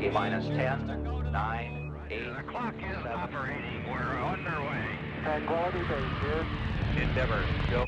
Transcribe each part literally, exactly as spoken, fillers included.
T minus ten, nine, eight, the clock is seven, operating. We're underway. Tranquility Base here. Endeavor, go.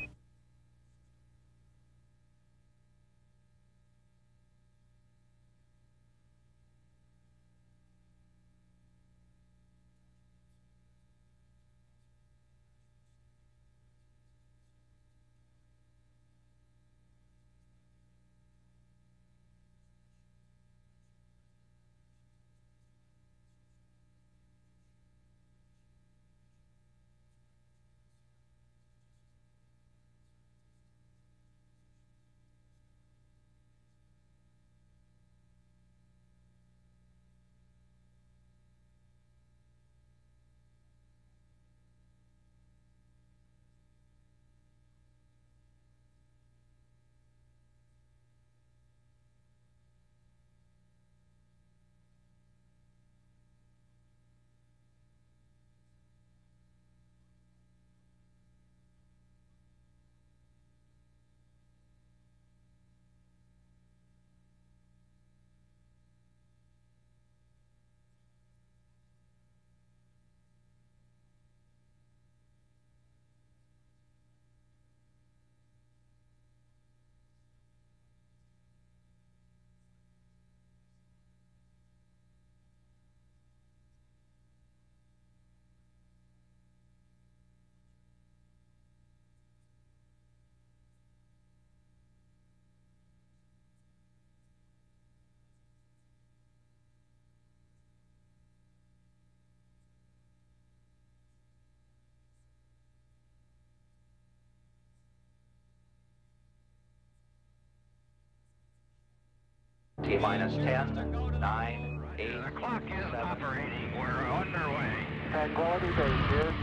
T minus ten, nine, eight, the clock is seven, operating. We're underway. Tranquility Base here.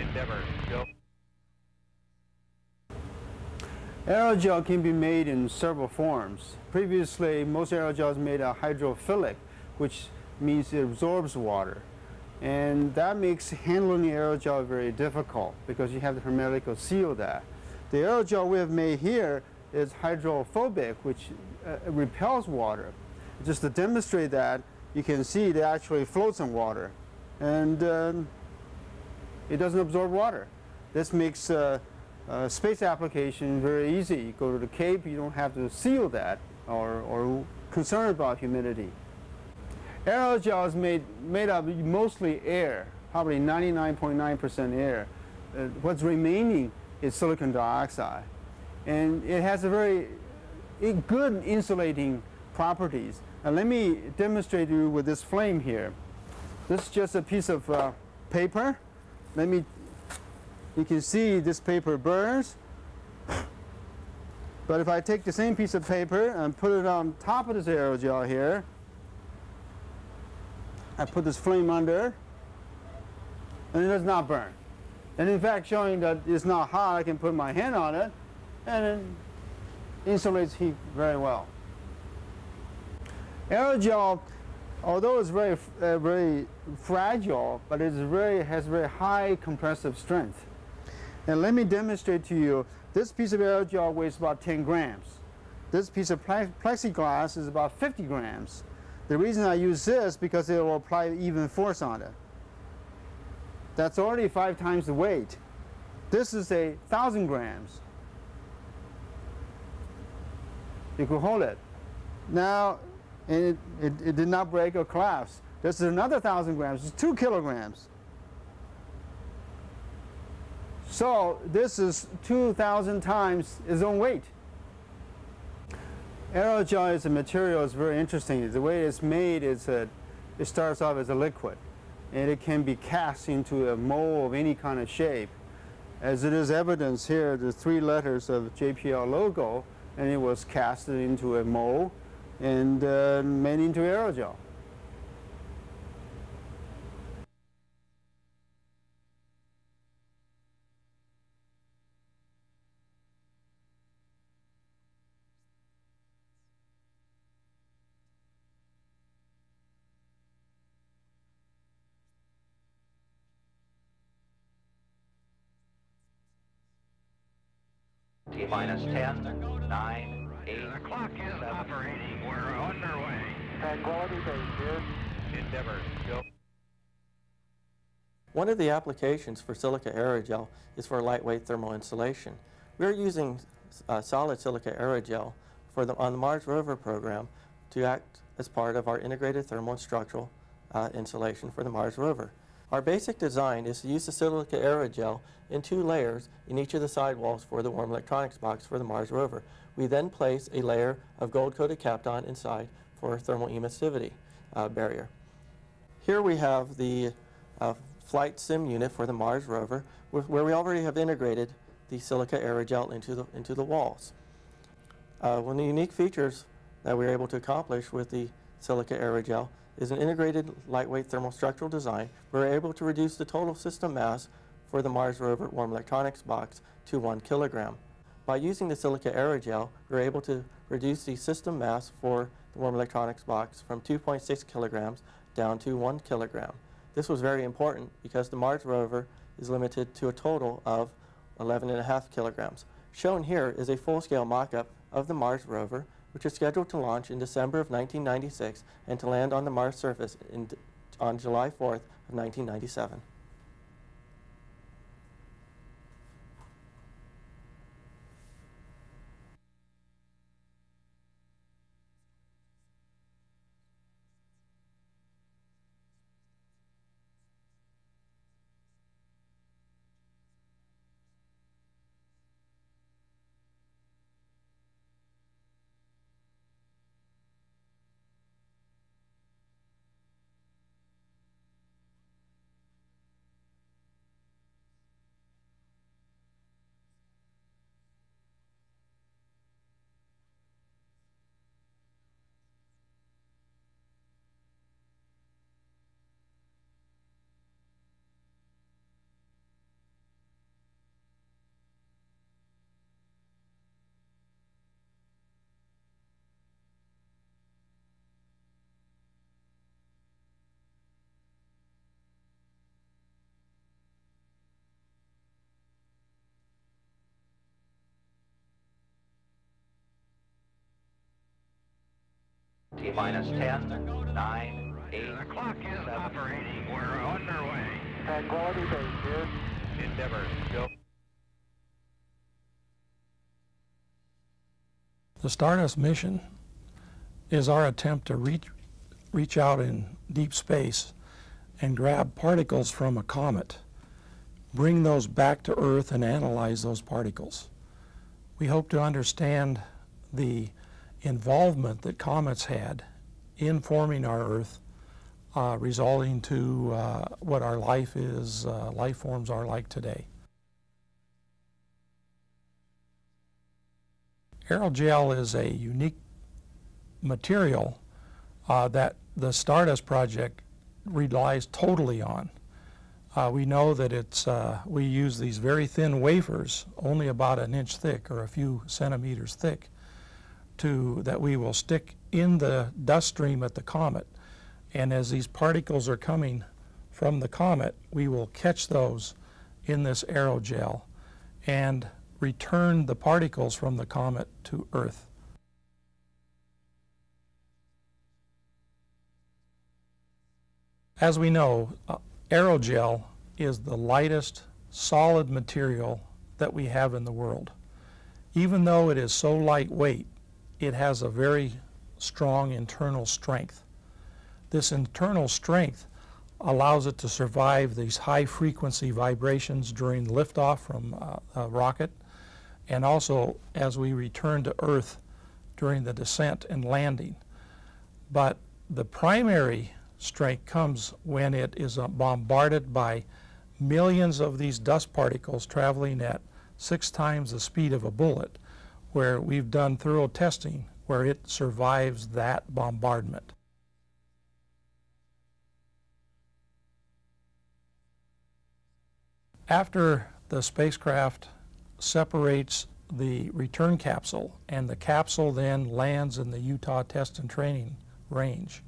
Endeavor, go. Aerogel can be made in several forms. Previously, most aerogels made a hydrophilic, which means it absorbs water. And that makes handling the aerogel very difficult because you have to hermetically seal that. The aerogel we have made here is hydrophobic, which uh, repels water. Just to demonstrate that, you can see it actually floats in water, and um, it doesn't absorb water. This makes uh, uh, space application very easy. You go to the Cape, you don't have to seal that or, or concern about humidity. Aerogel is made, made up mostly air, probably ninety-nine point nine percent air. Uh, what's remaining is silicon dioxide. And it has a very good insulating properties. And let me demonstrate to you with this flame here. This is just a piece of uh, paper. Let me, you can see this paper burns. But if I take the same piece of paper and put it on top of this aerogel here, I put this flame under, and it does not burn. And in fact, showing that it's not hot, I can put my hand on it, and it insulates heat very well. Aerogel, although it's very, uh, very fragile, but it has very high compressive strength. And let me demonstrate to you, this piece of aerogel weighs about ten grams. This piece of plexiglass is about fifty grams. The reason I use this because it will apply even force on it. That's already five times the weight. This is a thousand grams. You could hold it. Now, and it, it, it did not break or collapse. This is another thousand grams. It's two kilograms. So this is two thousand times its own weight. Aerogel as a material is very interesting. The way it's made is that it starts off as a liquid, and it can be cast into a mold of any kind of shape. As it is evidence here, the three letters of J P L logo, and it was casted into a mold and uh, made into aerogel. T minus ten, nine, eight, the clock is operating. We're underway. Tranquility Base here. Endeavor, go. One of the applications for silica aerogel is for lightweight thermal insulation. We're using uh, solid silica aerogel for the, on the Mars Rover program to act as part of our integrated thermal and structural uh, insulation for the Mars Rover. Our basic design is to use the silica aerogel in two layers in each of the sidewalls for the warm electronics box for the Mars Rover. We then place a layer of gold-coated Kapton inside for thermal emissivity uh, barrier. Here we have the uh, flight sim unit for the Mars Rover, where we already have integrated the silica aerogel into the, into the walls. Uh, one of the unique features that we are able to accomplish with the silica aerogel is an integrated lightweight thermal structural design. We're able to reduce the total system mass for the Mars Rover warm electronics box to one kilogram. By using the silica aerogel, we're able to reduce the system mass for the warm electronics box from two point six kilograms down to one kilogram. This was very important because the Mars Rover is limited to a total of eleven and a half kilograms. Shown here is a full-scale mock-up of the Mars Rover, which is scheduled to launch in December of nineteen ninety-six and to land on the Mars surface in, on July fourth of nineteen ninety-seven. Minus ten, nine, eight, the clock is seven, operating. We're underway. Tranquility Base here. Endeavor, go. The Stardust mission is our attempt to reach, reach out in deep space and grab particles from a comet, bring those back to Earth and analyze those particles. We hope to understand the involvement that comets had in forming our Earth, uh, resulting to uh, what our life is, uh, life forms are like today. Aerogel is a unique material uh, that the Stardust project relies totally on. Uh, we know that it's, uh, we use these very thin wafers, only about an inch thick or a few centimeters thick, to that we will stick in the dust stream at the comet, and as these particles are coming from the comet, we will catch those in this aerogel and return the particles from the comet to Earth. As we know, uh, aerogel is the lightest solid material that we have in the world. Even though it is so lightweight, it has a very strong internal strength. This internal strength allows it to survive these high-frequency vibrations during liftoff from uh, a rocket, and also as we return to Earth during the descent and landing. But the primary strength comes when it is uh, bombarded by millions of these dust particles traveling at six times the speed of a bullet, where we've done thorough testing where it survives that bombardment. After the spacecraft separates the return capsule, and the capsule then lands in the Utah Test and Training Range,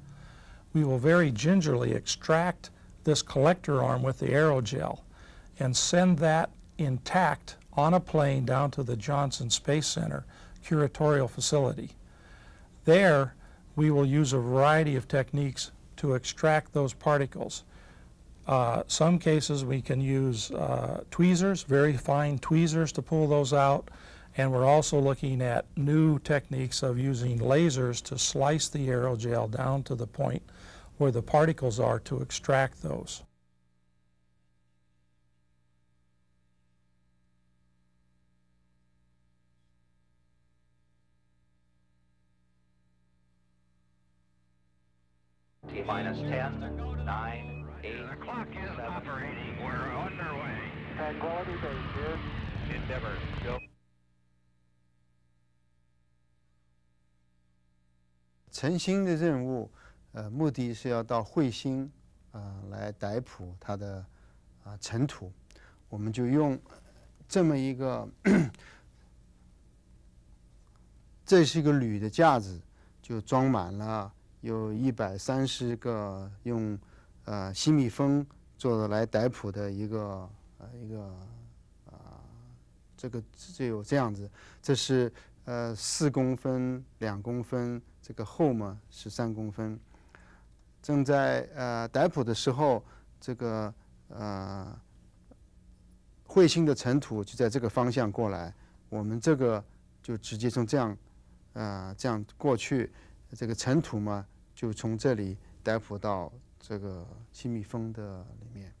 we will very gingerly extract this collector arm with the aerogel and send that intact on a plane down to the Johnson Space Center curatorial facility. There, we will use a variety of techniques to extract those particles. Uh, some cases we can use uh, tweezers, very fine tweezers, to pull those out, and we're also looking at new techniques of using lasers to slice the aerogel down to the point where the particles are to extract those. T minus ten, nine. The clock is operating. We're underway. Tranquility Base here. Endeavor, go.晨星的任务，呃，目的是要到彗星，啊，来逮捕它的啊尘土。我们就用这么一个，这是一个铝的架子，就装满了有一百三十个用。 呃，西蜜蜂做的来逮捕的一个呃一个啊、呃，这个就有这样子，这是呃四公分、两公分，这个厚嘛是三公分。正在呃逮捕的时候，这个呃彗星的尘土就在这个方向过来，我们这个就直接从这样呃这样过去，这个尘土嘛就从这里逮捕到。 这个西蜜蜂的里面，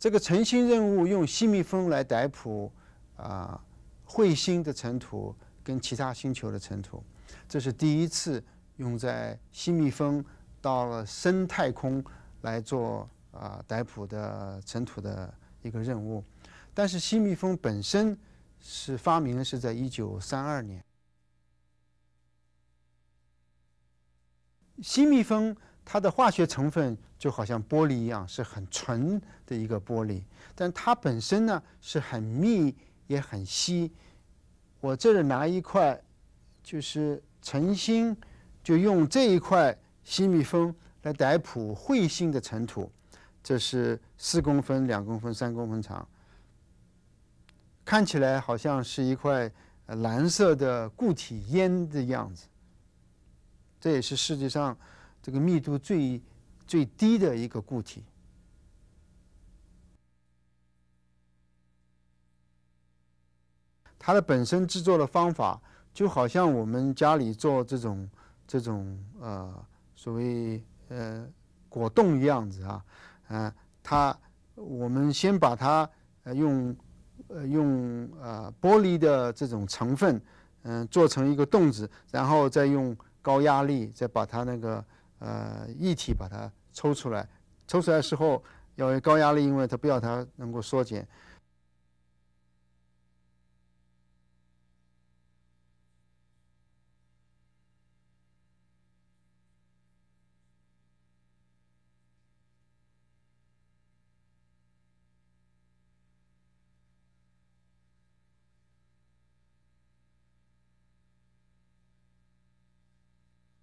这个晨星任务用西蜜蜂来逮捕啊、呃、彗星的尘土跟其他星球的尘土，这是第一次用在西蜜蜂到了深太空来做啊、呃、逮捕的尘土的一个任务。但是西蜜蜂本身是发明是在一九三二年。 西蜜蜂它的化学成分就好像玻璃一样，是很纯的一个玻璃，但它本身呢是很密也很稀。我这儿拿一块，就是晨星，就用这一块西蜜蜂来逮捕彗星的尘土，这是四公分、两公分、三公分长，看起来好像是一块蓝色的固体烟的样子。 这也是世界上这个密度最最低的一个固体。它的本身制作的方法，就好像我们家里做这种这种呃所谓呃果冻一样子啊，呃，它我们先把它呃用呃用呃玻璃的这种成分，嗯、呃，做成一个冻子，然后再用。 高压力再把它那个呃液体把它抽出来，抽出来的时候要高压力，因为它不要它能够缩减，